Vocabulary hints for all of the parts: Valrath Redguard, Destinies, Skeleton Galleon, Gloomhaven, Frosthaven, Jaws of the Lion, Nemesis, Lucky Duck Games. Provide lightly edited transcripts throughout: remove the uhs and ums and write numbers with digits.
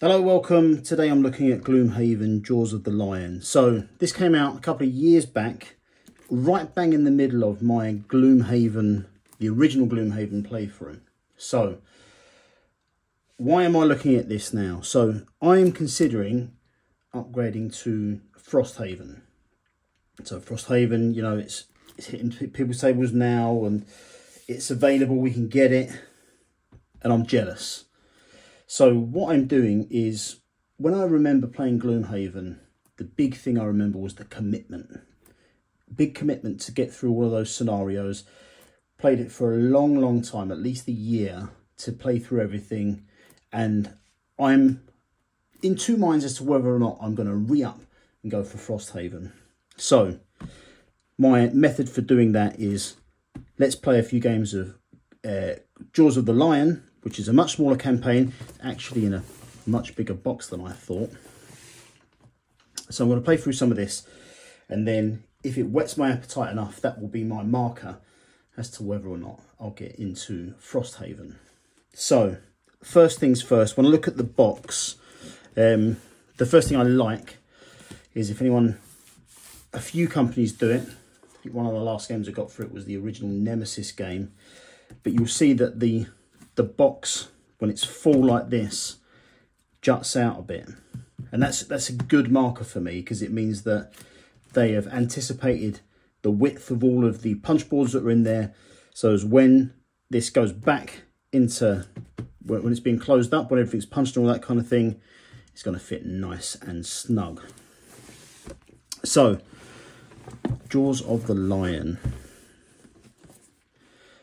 Hello, welcome. Today I'm looking at Gloomhaven, Jaws of the Lion. So this came out a couple of years back, right bang in the middle of my Gloomhaven, the original Gloomhaven playthrough. So why am I looking at this now? So I am considering upgrading to Frosthaven. So Frosthaven, you know, it's hitting people's tables now and it's available, we can get it, and I'm jealous. So what I'm doing is, when I remember playing Gloomhaven, the big thing I remember was the commitment. Big commitment to get through all of those scenarios. Played it for a long, long time, at least a year, to play through everything. And I'm in two minds as to whether or not I'm going to re-up and go for Frosthaven. So my method for doing that is, let's play a few games of Jaws of the Lion, which is a much smaller campaign, actually in a much bigger box than I thought. So I'm going to play through some of this, and then if it whets my appetite enough, that will be my marker as to whether or not I'll get into Frosthaven. So first things first, when I look at the box, the first thing I like is, if anyone, a few companies do it. I think one of the last games I got for it was the original Nemesis game, but you'll see that the box, when it's full like this, juts out a bit, and that's a good marker for me, because it means that they have anticipated the width of all of the punch boards that are in there, so as when this goes back into, when it's being closed up, when everything's punched and all that kind of thing, it's going to fit nice and snug. So Jaws of the Lion.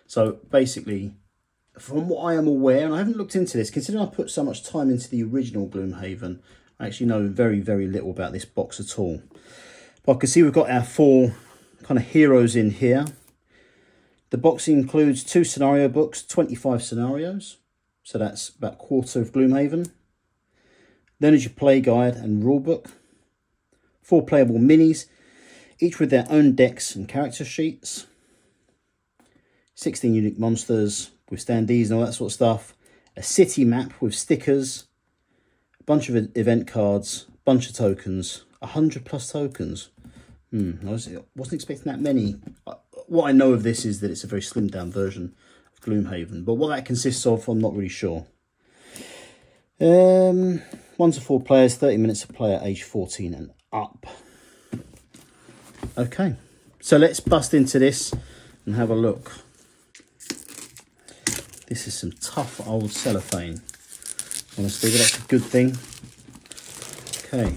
So basically, from what I am aware, and I haven't looked into this, considering I put so much time into the original Gloomhaven, I actually know very, very little about this box at all. But I can see we've got our four kind of heroes in here. The box includes 2 scenario books, 25 scenarios. So that's about a quarter of Gloomhaven. Then there's your play guide and rulebook. 4 playable minis, each with their own decks and character sheets. 16 unique monsters, withstandees and all that sort of stuff, a city map with stickers, a bunch of event cards, a bunch of tokens, 100+ tokens. I wasn't expecting that many. What I know of this is that it's a very slimmed down version of Gloomhaven, but what that consists of, I'm not really sure. 1 to 4 players, 30 minutes a player, age 14 and up. Okay, so let's bust into this and have a look. This is some tough old cellophane, honestly, but that's a good thing. Okay.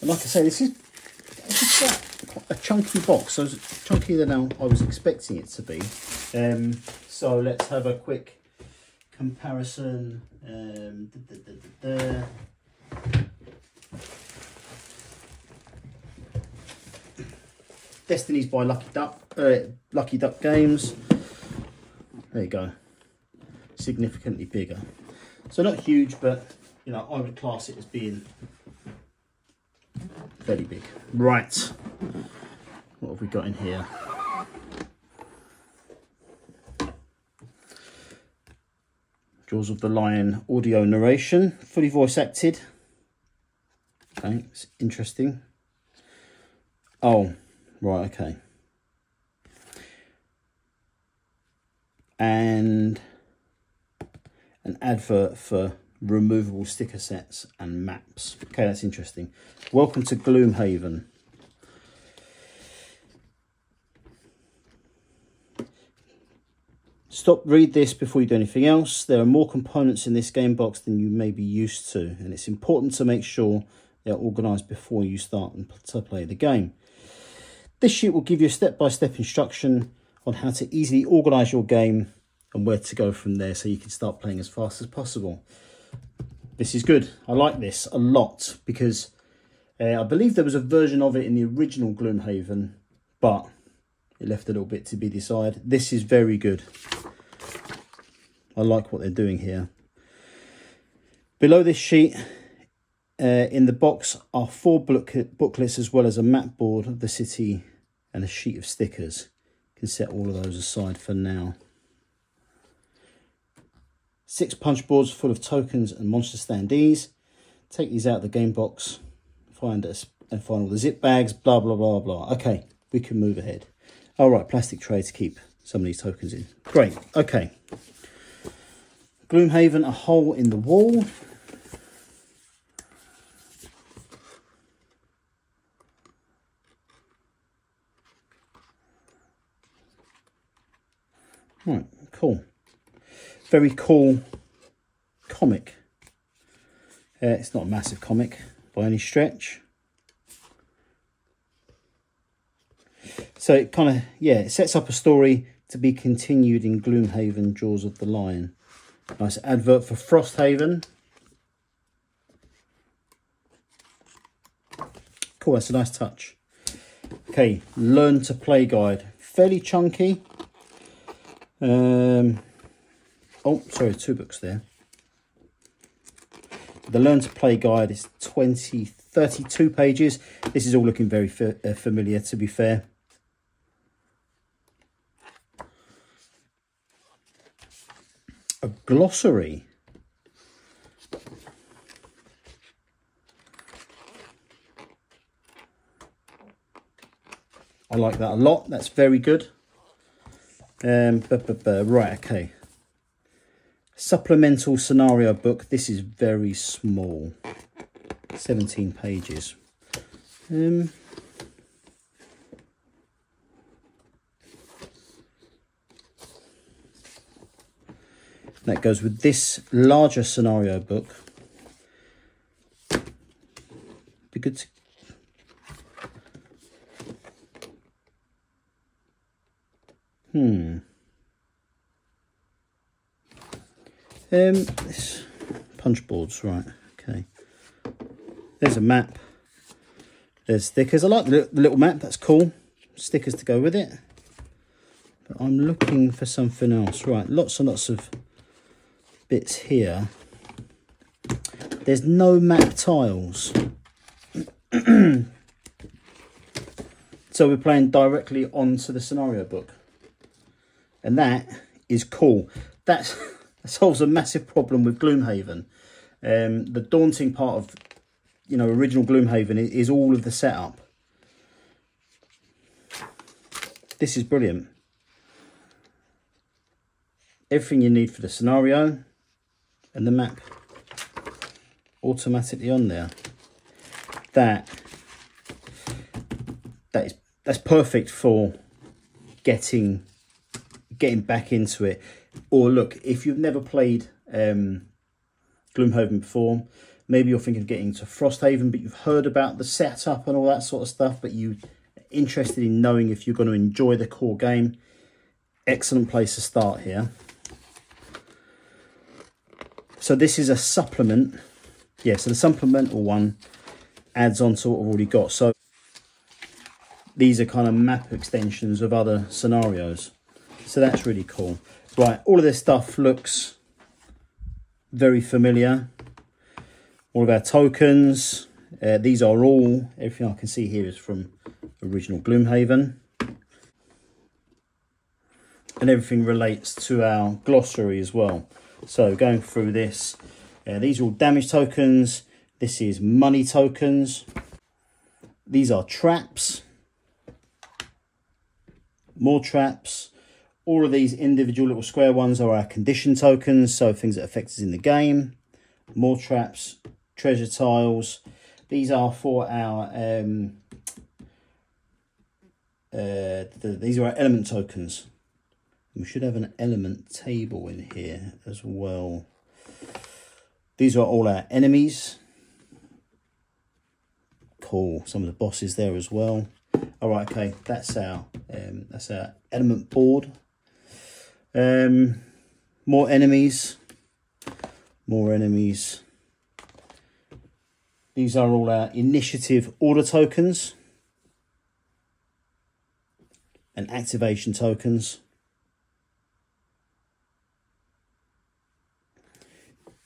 And like I say, this is quite a chunky box, so it's chunkier than I was expecting it to be. So let's have a quick comparison. Destinies by Lucky Duck Games. There you go. Significantly bigger. So not huge, but, you know, I would class it as being fairly big. Right. What have we got in here? Jaws of the Lion audio narration. Fully voice acted. Okay, it's interesting. Oh. Right, okay. And an advert for removable sticker sets and maps. Okay, that's interesting. Welcome to Gloomhaven. Stop, read this before you do anything else. There are more components in this game box than you may be used to, and it's important to make sure they are organised before you start to play the game. This sheet will give you a step-by-step instruction on how to easily organise your game and where to go from there, so you can start playing as fast as possible. This is good. I like this a lot, because I believe there was a version of it in the original Gloomhaven, but it left a little bit to be decided. This is very good. I like what they're doing here. Below this sheet, in the box are 4 booklets, as well as a map board of the city and a sheet of stickers. can set all of those aside for now. 6 punch boards full of tokens and monster standees. Take these out of the game box, find all the zip bags, blah, blah, blah, blah. Okay, we can move ahead. All right, plastic tray to keep some of these tokens in. Great, okay. Gloomhaven, a hole in the wall. Right, cool. Very cool comic. It's not a massive comic by any stretch. So it kind of, yeah, it sets up a story to be continued in Gloomhaven, Jaws of the Lion. Nice advert for Frosthaven. Cool, that's a nice touch. Okay, learn to play guide. Fairly chunky. Oh, sorry, 2 books there. The Learn to Play Guide is 32 pages. This is all looking very familiar, to be fair. A glossary. I like that a lot. That's very good. Right, okay. Supplemental scenario book. This is very small, 17 pages. That goes with this larger scenario book. Be good to this punch boards, right, okay. There's a map. There's stickers. I like the little map, that's cool. Stickers to go with it. But I'm looking for something else. Right, lots and lots of bits here. There's no map tiles. So we're playing directly onto the scenario book. And that is cool. That solves a massive problem with Gloomhaven. The daunting part of, you know, original Gloomhaven is all of the setup. This is brilliant. Everything you need for the scenario and the map automatically on there. That's perfect for getting back into it. Or look, if you've never played Gloomhaven before, maybe you're thinking of getting to Frosthaven, but you've heard about the setup and all that sort of stuff, but you're interested in knowing if you're going to enjoy the core game. Excellent place to start here. So this is a supplement. Yeah, so the supplemental one adds on to what we've already got. So these are kind of map extensions of other scenarios. So that's really cool. Right, all of this stuff looks very familiar. All of our tokens. These are all, everything I can see here is from original Gloomhaven. And everything relates to our glossary as well. So going through this, these are all damage tokens. This is money tokens. These are traps. More traps. All of these individual little square ones are our condition tokens, so things that affect us in the game. More traps, treasure tiles. These are for our these are our element tokens. We should have an element table in here as well. These are all our enemies. Cool. Some of the bosses there as well. All right, okay. That's our element board. More enemies, more enemies. These are all our initiative order tokens and activation tokens.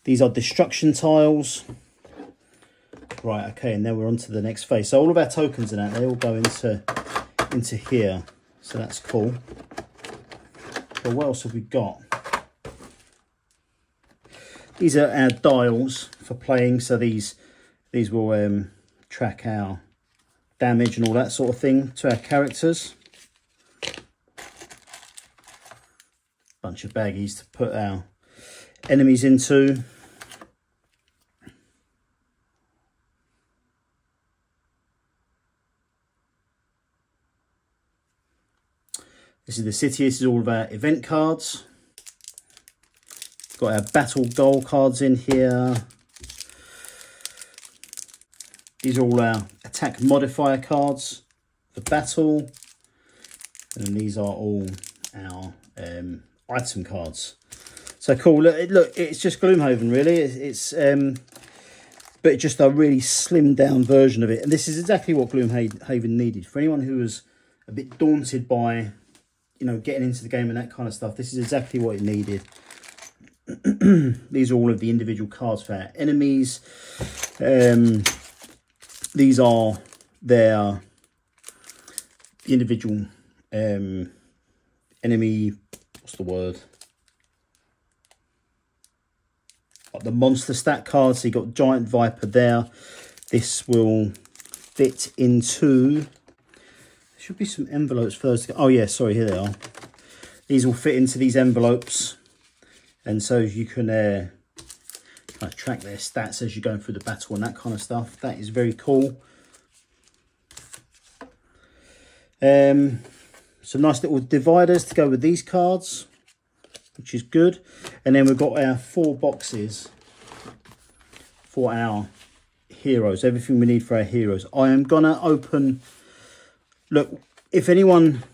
These are destruction tiles. Right, okay, and then we're on to the next phase. So all of our tokens and that, they all go into here. So that's cool. But what else have we got? These are our dials for playing. So these will track our damage and all that sort of thing to our characters. Bunch of baggies to put our enemies into. This is the city. This is all of our event cards. Got our battle goal cards in here. These are all our attack modifier cards for battle. And these are all our item cards. So cool. Look, it's just Gloomhaven, really. But just a really slimmed down version of it. And this is exactly what Gloomhaven needed. For anyone who was a bit daunted by, you know, getting into the game and that kind of stuff, this is exactly what it needed. These are all of the individual cards for our enemies. These are their individual enemy, what's the word? Like the monster stat card. So you've got Giant Viper there. This will fit into, there should be some envelopes first. Oh yeah, sorry, here they are. These will fit into these envelopes. And so you can kind of track their stats as you're going through the battle and that kind of stuff. That is very cool. Some nice little dividers to go with these cards, which is good. And then we've got our 4 boxes for our heroes, everything we need for our heroes. I am gonna open, look, if anyone,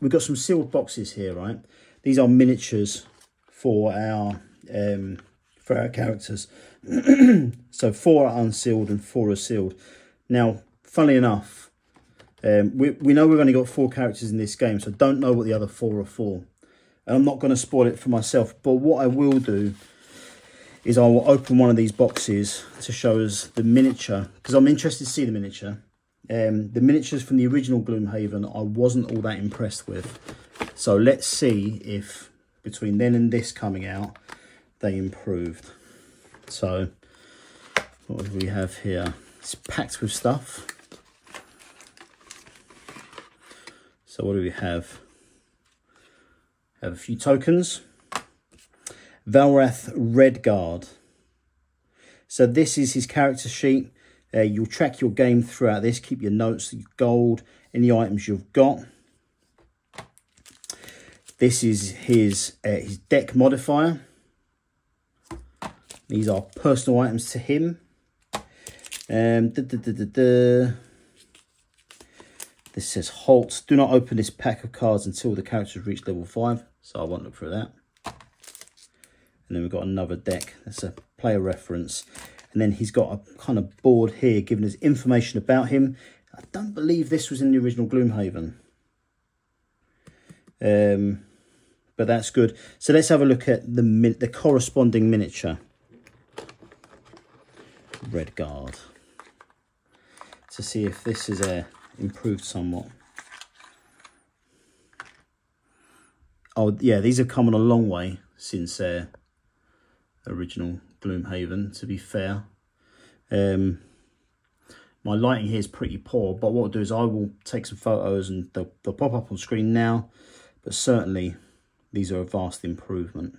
we've got some sealed boxes here, right? These are miniatures for our characters. So 4 are unsealed and 4 are sealed. Now, funnily enough, we know we've only got 4 characters in this game, so I don't know what the other 4 are for. And I'm not going to spoil it for myself, but what I will do is I will open one of these boxes to show us the miniature, because I'm interested to see the miniature. The miniatures from the original Gloomhaven, I wasn't all that impressed with. So let's see if between then and this coming out, they improved. So, what do we have here? It's packed with stuff. So what do we have? Have a few tokens. Valrath Redguard. So this is his character sheet. You'll track your game throughout this. Keep your notes, your gold, any items you've got. This is his deck modifier. These are personal items to him. This says halt. Do not open this pack of cards until the characters reach level 5. So I won't look for that. And then we've got another deck. That's a player reference. And then he's got a kind of board here giving us information about him. I don't believe this was in the original Gloomhaven. But that's good. So let's have a look at the corresponding miniature. Redguard. To see if this is improved somewhat. Oh, yeah, these have come on a long way since their original Gloomhaven, to be fair. My lighting here is pretty poor, but what I'll do is I will take some photos and they'll pop up on screen now. But certainly, these are a vast improvement.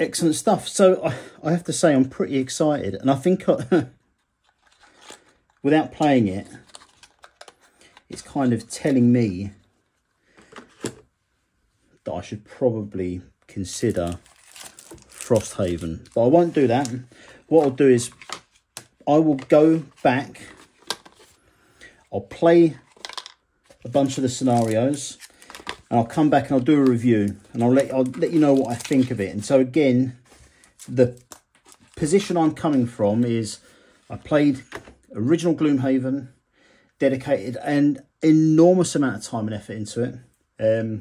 Excellent stuff. So I have to say I'm pretty excited. And I think without playing it, it's kind of telling me that I should probably consider Frosthaven. But I won't do that. What I'll do is I will go back. I'll play a bunch of the scenarios and I'll come back and I'll do a review and I'll let you know what I think of it. And so again, the position I'm coming from is I played original Gloomhaven, dedicated an enormous amount of time and effort into it.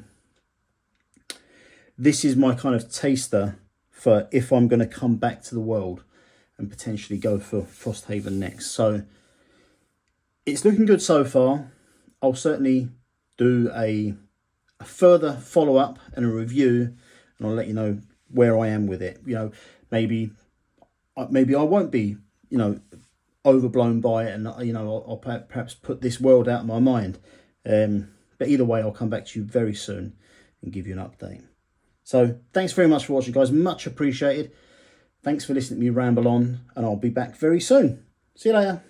This is my kind of taster for if I'm going to come back to the world and potentially go for Frosthaven next. So It's looking good so far. I'll certainly do a further follow-up and a review, and I'll let you know where I am with it. You know, maybe I won't be, you know, overblown by it, and, you know, I'll perhaps put this world out of my mind. But either way, I'll come back to you very soon and give you an update. So thanks very much for watching, guys. Much appreciated. Thanks for listening to me ramble on, and I'll be back very soon. See you later.